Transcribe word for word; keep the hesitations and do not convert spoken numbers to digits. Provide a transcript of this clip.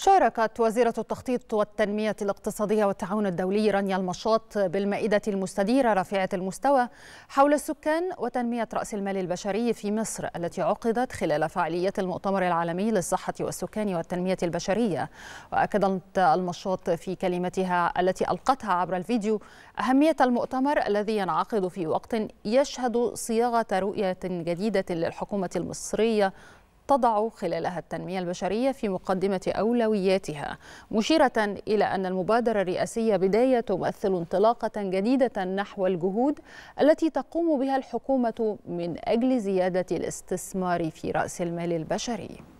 شاركت وزيرة التخطيط والتنمية الاقتصادية والتعاون الدولي رانيا المشاط بالمائدة المستديرة رفيعة المستوى حول السكان وتنمية رأس المال البشري في مصر، التي عقدت خلال فعاليات المؤتمر العالمي للصحة والسكان والتنمية البشرية. وأكدت المشاط في كلمتها التي ألقتها عبر الفيديو أهمية المؤتمر الذي ينعقد في وقت يشهد صياغة رؤية جديدة للحكومة المصرية تضع خلالها التنمية البشرية في مقدمة أولوياتها، مشيرة إلى أن المبادرة الرئاسية بداية تمثل انطلاقة جديدة نحو الجهود التي تقوم بها الحكومة من أجل زيادة الاستثمار في رأس المال البشري.